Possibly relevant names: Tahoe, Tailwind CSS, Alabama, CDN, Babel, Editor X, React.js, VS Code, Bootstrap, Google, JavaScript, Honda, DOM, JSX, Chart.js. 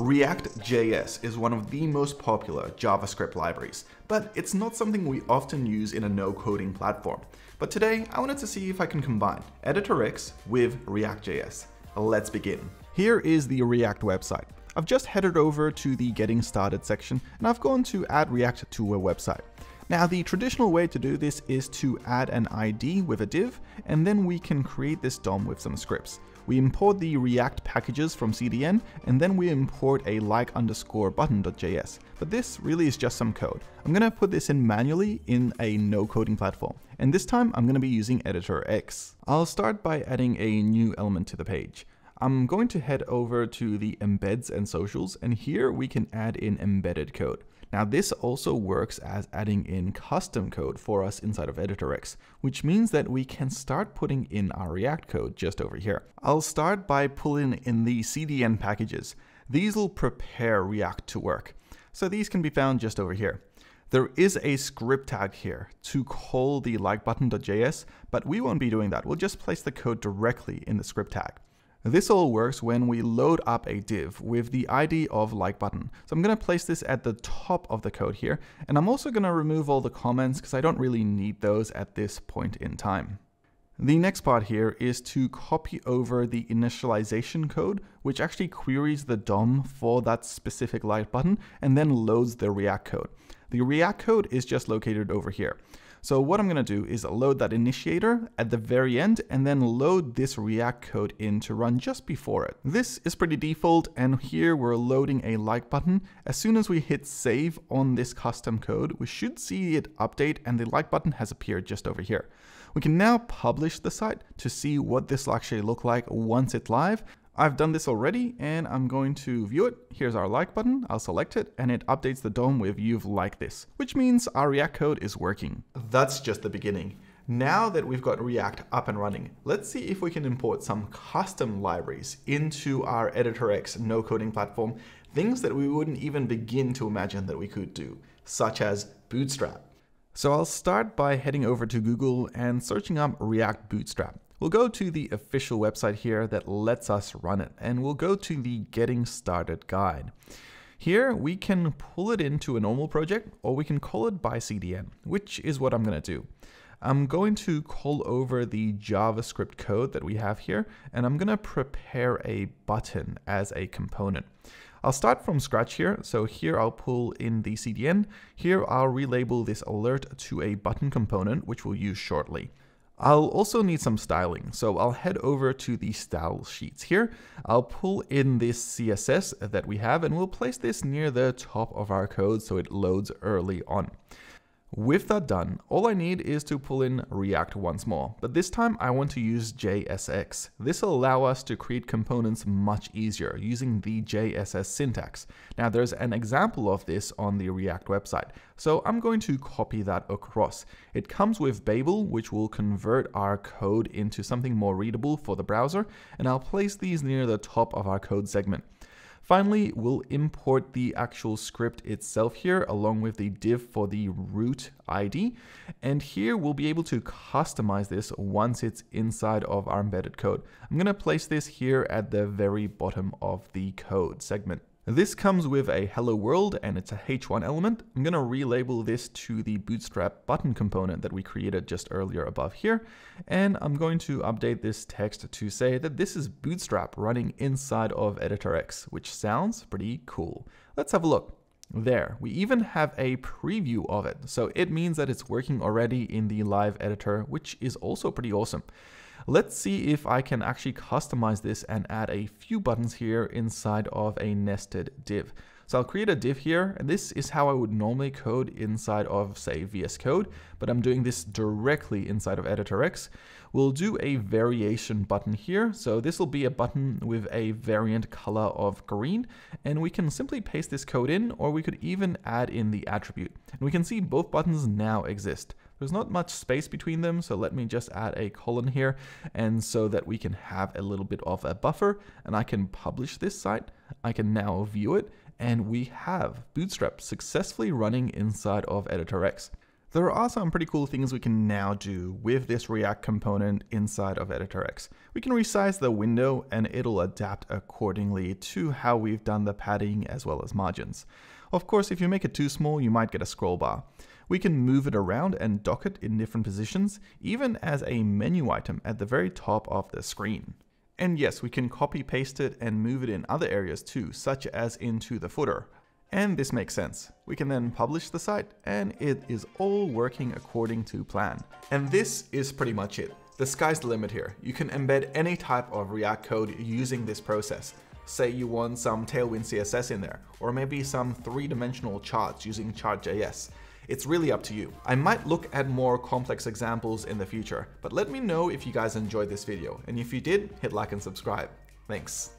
React.js is one of the most popular JavaScript libraries, but it's not something we often use in a no-coding platform. But today, I wanted to see if I can combine Editor X with React.js. Let's begin. Here is the React website. I've just headed over to the Getting Started section, and I've gone to add React to a website. Now, the traditional way to do this is to add an ID with a div, and then we can create this DOM with some scripts. We import the React packages from CDN, and then we import a like_button.js. But this really is just some code. I'm going to put this in manually in a no-coding platform. And this time, I'm going to be using Editor X. I'll start by adding a new element to the page. I'm going to head over to the embeds and socials, and here we can add in embedded code. Now this also works as adding in custom code for us inside of Editor X, which means that we can start putting in our React code just over here. I'll start by pulling in the CDN packages. These will prepare React to work. So these can be found just over here. There is a script tag here to call the likeButton.js, but we won't be doing that. We'll just place the code directly in the script tag. This all works when we load up a div with the ID of like button. So I'm going to place this at the top of the code here, and I'm also going to remove all the comments because I don't really need those at this point in time. The next part here is to copy over the initialization code, which actually queries the DOM for that specific like button and then loads the React code. The React code is just located over here. So what I'm going to do is load that initiator at the very end and then load this React code in to run just before it. This is pretty default, and here we're loading a like button. As soon as we hit save on this custom code, we should see it update and the like button has appeared just over here. We can now publish the site to see what this will actually look like once it's live. I've done this already and I'm going to view it. Here's our like button, I'll select it, and it updates the DOM with "you've liked this," which means our React code is working. That's just the beginning. Now that we've got React up and running, let's see if we can import some custom libraries into our Editor X no-coding platform, things that we wouldn't even begin to imagine that we could do, such as Bootstrap. So I'll start by heading over to Google and searching up React Bootstrap. We'll go to the official website here that lets us run it, and we'll go to the Getting Started guide. Here we can pull it into a normal project, or we can call it by CDN, which is what I'm going to do. I'm going to call over the JavaScript code that we have here, and I'm going to prepare a button as a component. I'll start from scratch here, so here I'll pull in the CDN. Here I'll relabel this alert to a button component, which we'll use shortly. I'll also need some styling, so I'll head over to the style sheets here. I'll pull in this CSS that we have, and we'll place this near the top of our code so it loads early on. With that done, all I need is to pull in React once more, but this time I want to use JSX. This will allow us to create components much easier using the JSS syntax. Now there's an example of this on the React website, so I'm going to copy that across. It comes with Babel, which will convert our code into something more readable for the browser, and I'll place these near the top of our code segment. Finally, we'll import the actual script itself here, along with the div for the root ID. And here we'll be able to customize this once it's inside of our embedded code. I'm going to place this here at the very bottom of the code segment. This comes with a hello world, and it's a H1 element. I'm going to relabel this to the Bootstrap button component that we created just earlier above here. And I'm going to update this text to say that this is Bootstrap running inside of Editor X, which sounds pretty cool. Let's have a look. There, we even have a preview of it. So it means that it's working already in the live editor, which is also pretty awesome. Let's see if I can actually customize this and add a few buttons here inside of a nested div. So I'll create a div here, and this is how I would normally code inside of, say, VS Code, but I'm doing this directly inside of Editor X. We'll do a variation button here. So this will be a button with a variant color of green, and we can simply paste this code in, or we could even add in the attribute. And we can see both buttons now exist. There's not much space between them, so let me just add a colon here, and so that we can have a little bit of a buffer, and I can publish this site. I can now view it, and we have Bootstrap successfully running inside of Editor X. There are some pretty cool things we can now do with this React component inside of Editor X. We can resize the window and it'll adapt accordingly to how we've done the padding as well as margins. Of course, if you make it too small, you might get a scroll bar. We can move it around and dock it in different positions, even as a menu item at the very top of the screen. And yes, we can copy paste it and move it in other areas too, such as into the footer. And this makes sense. We can then publish the site and it is all working according to plan. And this is pretty much it. The sky's the limit here. You can embed any type of React code using this process. Say you want some Tailwind CSS in there, or maybe some three-dimensional charts using Chart.js. It's really up to you. I might look at more complex examples in the future, but let me know if you guys enjoyed this video. And if you did, hit like and subscribe. Thanks.